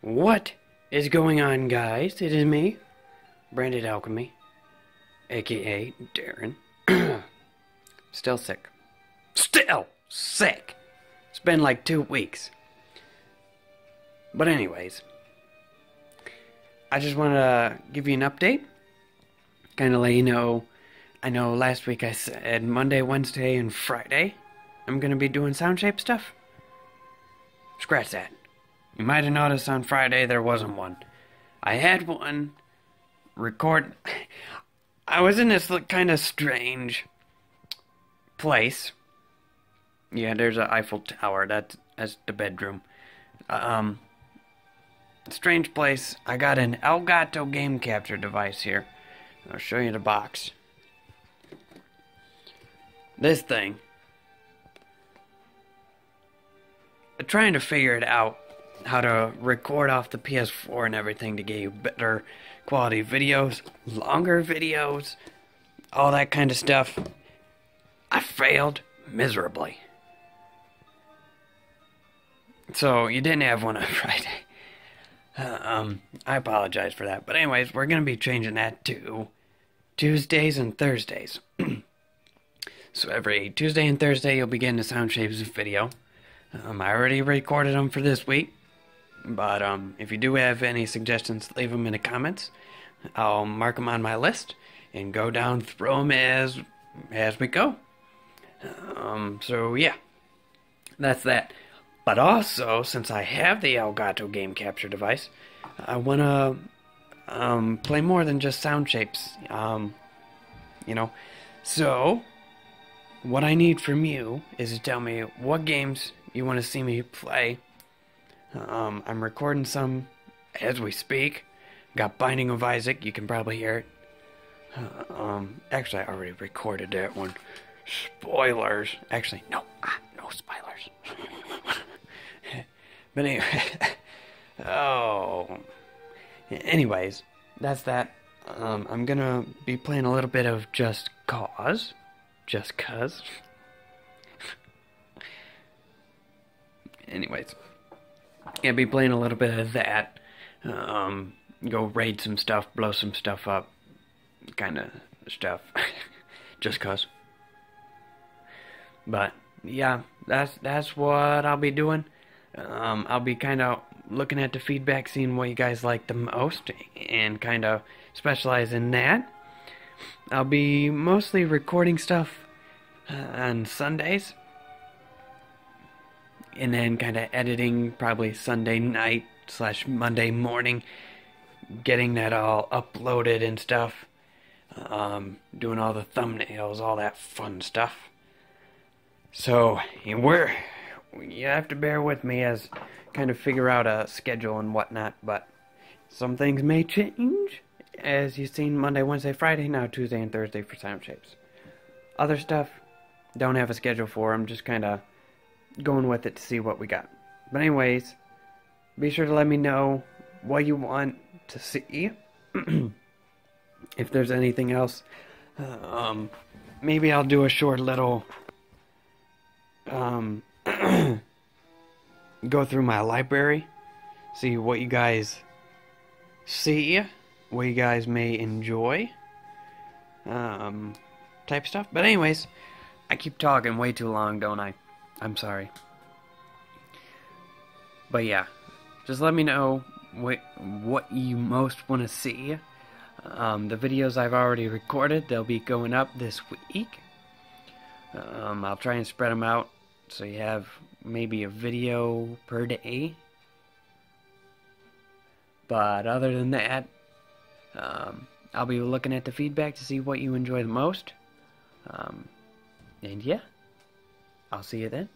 What is going on, guys? It is me, Branded Alchemy, aka Darren. Still sick. Still sick! It's been like 2 weeks. But anyways, I just want to give you an update. Kind of let you know, I know last week I said Monday, Wednesday, and Friday I'm going to be doing Sound Shape stuff. Scratch that. You might have noticed on Friday there wasn't one. I had one record. I was in this kind of strange place. Yeah, there's an Eiffel Tower. That's the bedroom. Strange place. I got an Elgato game capture device here. I'll show you the box. This thing. I'm trying to figure it out. How to record off the PS4 and everything to get you better quality videos, longer videos, all that kind of stuff. I failed miserably. So you didn't have one on Friday. I apologize for that. But anyways, we're going to be changing that to Tuesdays and Thursdays. So every Tuesday and Thursday you'll be getting a Sound Shapes video. I already recorded them for this week. But if you do have any suggestions, leave them in the comments. I'll mark them on my list and go down through them as we go. So yeah, that's that. But also, since I have the Elgato game capture device, I want to play more than just Sound Shapes. You know, so what I need from you is to tell me what games you want to see me play. I'm recording some as we speak. Got Binding of Isaac, you can probably hear it. Actually, I already recorded that one. Spoilers. Actually, no. No spoilers. But anyway. Oh. Anyways, that's that. I'm gonna be playing a little bit of Just Cause. Just Cause. Anyways. Yeah, be playing a little bit of that. Go raid some stuff, blow some stuff up, kind of stuff. Just cause. But yeah, that's what I'll be doing. I'll be kind of looking at the feedback, seeing what you guys like the most, and kind of specialize in that. I'll be mostly recording stuff on Sundays. And then kind of editing probably Sunday night / Monday morning, getting that all uploaded and stuff, doing all the thumbnails, all that fun stuff. So you have to bear with me as kind of figure out a schedule and whatnot, but some things may change. As you've seen, Monday, Wednesday, Friday, now Tuesday and Thursday for Sound Shapes. Other stuff, don't have a schedule for. I'm just kind of going with it to see what we got. But anyways, be sure to let me know what you want to see. If there's anything else, maybe I'll do a short little go through my library, see what you guys see, what you guys may enjoy, type stuff. But anyways, I keep talking way too long, don't I? I'm sorry. But yeah, just let me know what you most want to see. The videos I've already recorded, they'll be going up this week. I'll try and spread them out so you have maybe a video per day. But other than that, I'll be looking at the feedback to see what you enjoy the most. And yeah. I'll see you then.